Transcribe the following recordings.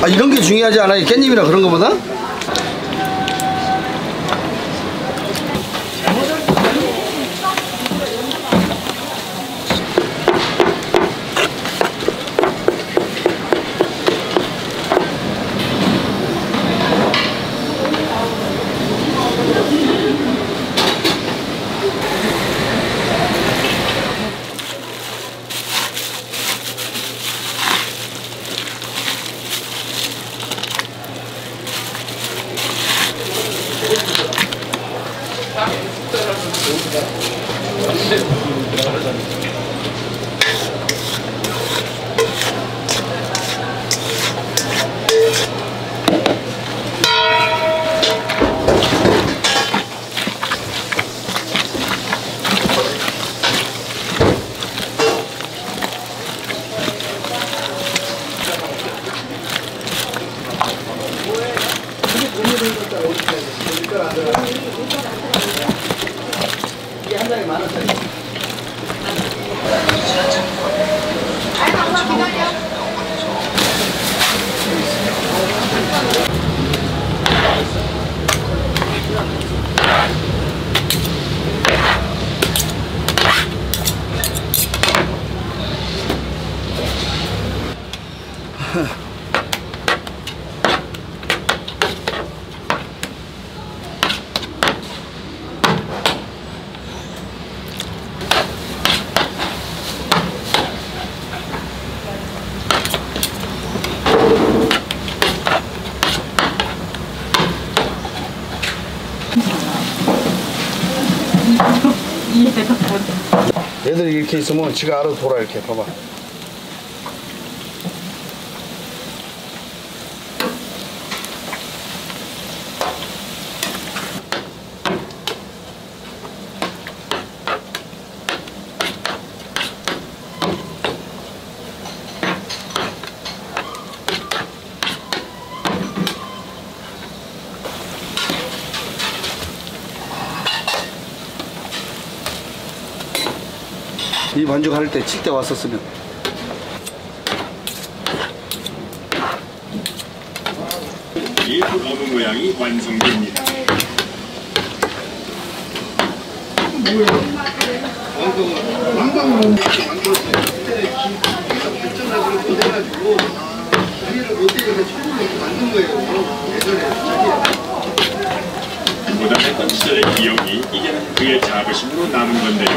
아, 이런 게 중요하지 않아요? 깻잎이나 그런 거보다? 얘들이 이렇게 있으면 지가 알아서 돌아. 이렇게 봐봐. 이 반죽할 때 칠 때 왔었으면. 예쁜 어묵 모양이 완성됩니다. 뭐야? 완성을 우리를 못되게 처음으로 만든 거예요. 예전에 누구보다 했던 시절의 기억이 이제는 그의 자부심으로 남은 건데요.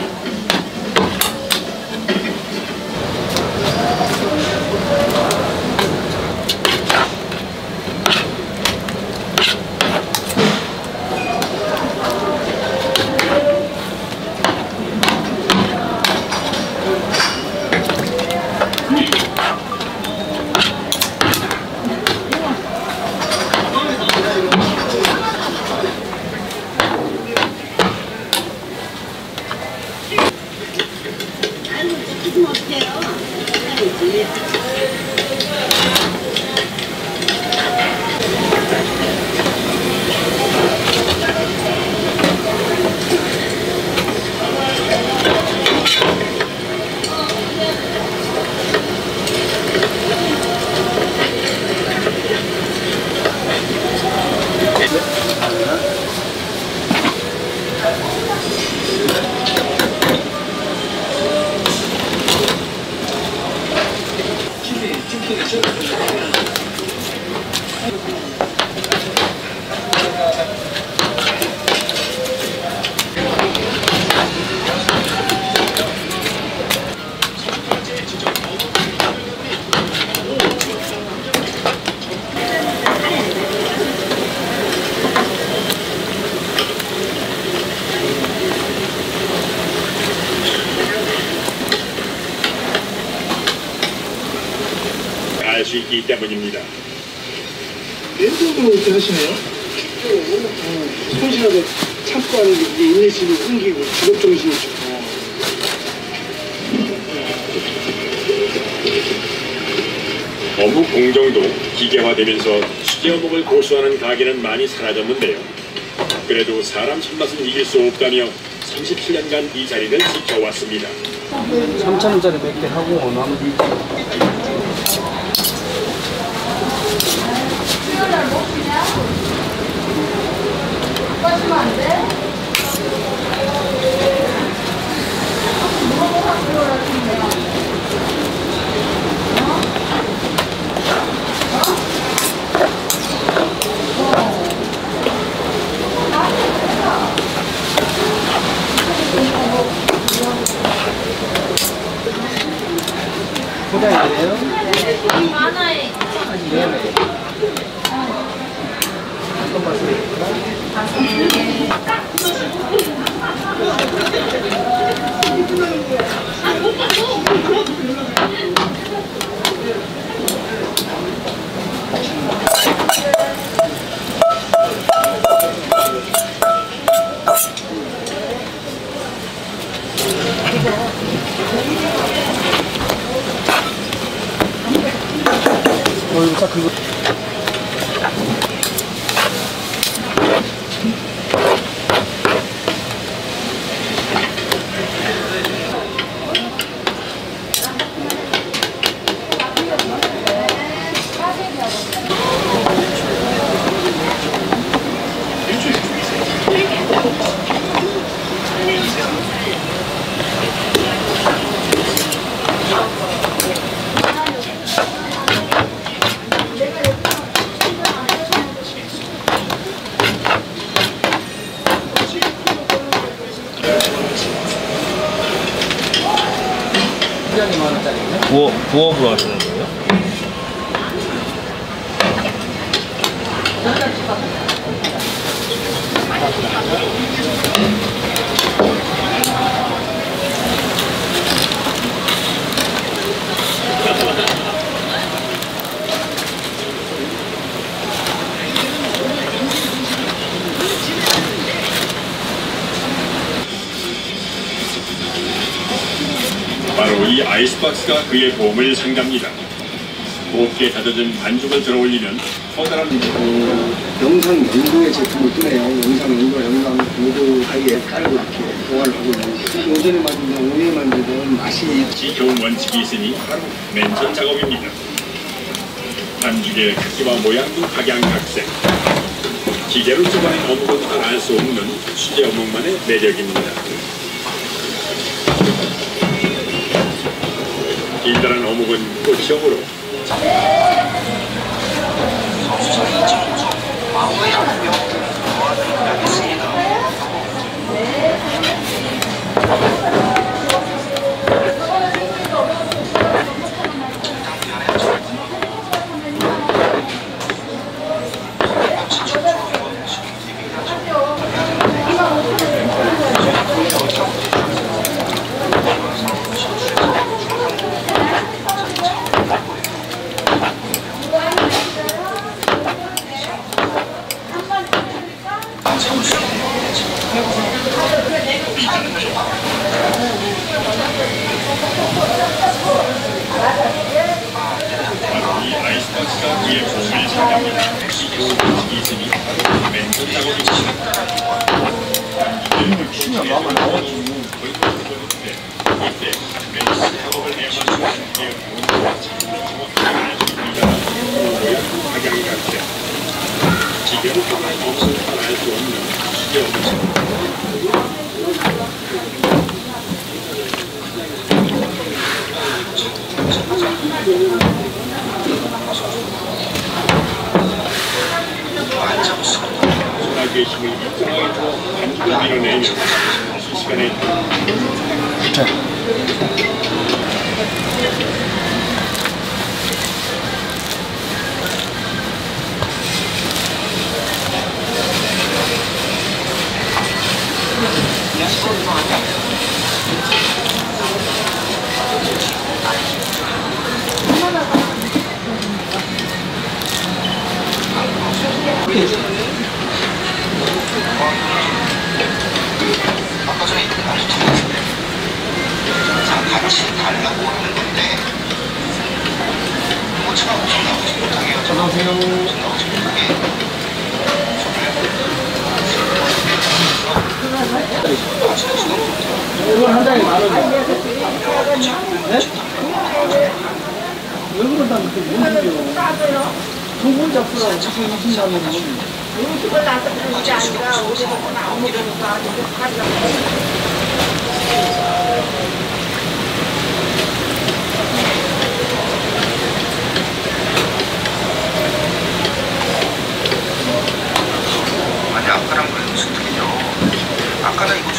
있기 때문입니다. 맨손으로 이렇게 하시네요? 손실하고 참고 하는 게 인내심이 생기고 직업정신이 좋고. 어묵 공정도 기계화되면서 수제어묵을 고수하는 가게는 많이 사라졌는데요. 그래도 사람 손맛은 이길 수 없다며 37년간 이 자리를 지켜왔습니다. 3,000원짜리 몇 개 하고 나머지 수요일날 뭐 그냥? 빠지면 안 돼? 뭐하고 학교를 하시는 거야? 포장이에요? 만화에 한번 말씀해볼까? 이거 딱 그거 부업으로 하시는 거예요? 바로 이 아이스박스가 그의 몸을 상답니다. 곱게 다져진 반죽을 들어올리면 커다란 영상 연구의 제품을 뜨네요. 영상 연구와 영상 모두 사이에 깔고 이렇게 보관을 하고 있는데 오전에 만든 오후에 만든 맛이 지켜온 원칙이 있으니 맨손 작업입니다. 반죽의 크기와 모양도 각양각색. 기계로 쪼가는 어묵은 알 수 없는 수제 어묵만의 매력입니다. 길다란 어묵은 꽃형으로 왜 그런다는 게 뭔 일이에요? 동물 잡수라고 자꾸 하신다는 거. 음식을 나서 그런 게 아니라 우리 먹고 나온 거니까 아니 아까랑 그래도 무슨 틀리죠? 아까는 이거